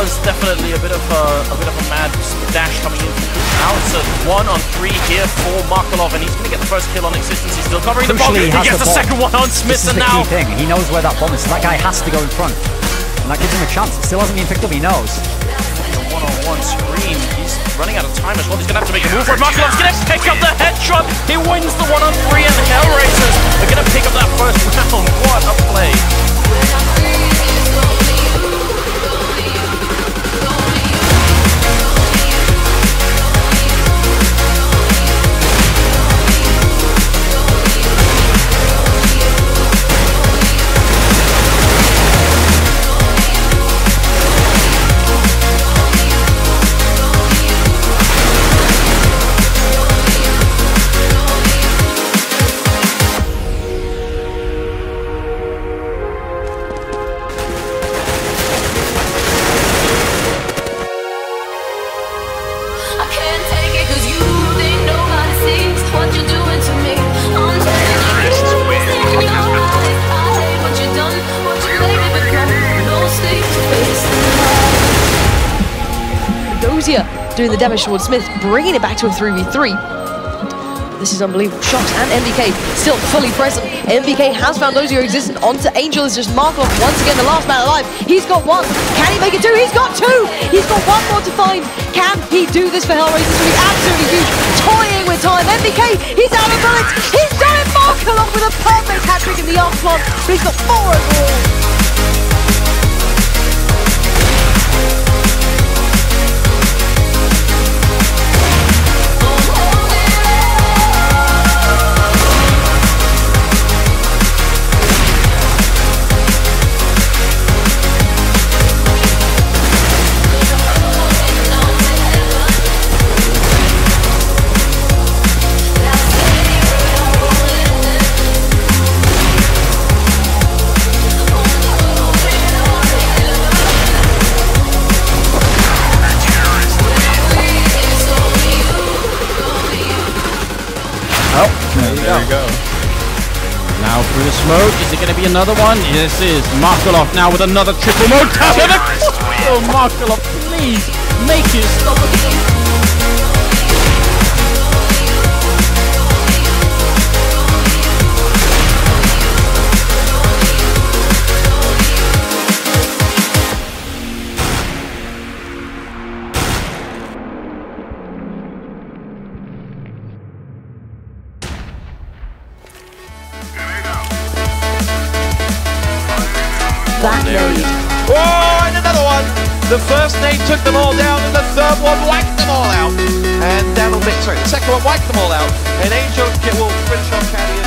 Was definitely a bit of a mad dash coming in from now. It's a 1-on-3 here for Markeloff, and he's going to get the first kill on Existence. He's still covering the bomb. He gets the second one on Smith, and now this is the key thing. He knows where that bomb is. That guy has to go in front, and that gives him a chance. It still hasn't been picked up. He knows. The 1-on-1 screen. He's running out of time as well. He's going to have to make a move for it. Markeloff's going to pick up the headshot. He wins the 1-on-3, and the Hellraisers are going to pick up that first round. What a play! Doing the damage towards Smith, bringing it back to a 3v3. This is unbelievable. Shots and NBK still fully present. NBK has found Dozier Existent. Onto Angel is just Markeloff once again, the last man alive. He's got one. Can he make it two? He's got two. He's got one more to find. Can he do this for Hellraisers? This will be absolutely huge. Toying with time. NBK, he's out of bullets. He's done it. Markeloff with a perfect hat trick in the aftermath, but he's got four overall. There you go. Now through the smoke, is it going to be another one? Yes, it is. Markeloff now with another triple mode. Oh, Markeloff, please make it stop again. Oh, and another one. The first nade took them all down, and the third one wiped them all out. And that'll be, sorry, the second one wiped them all out. And Angel will finish off Caddy.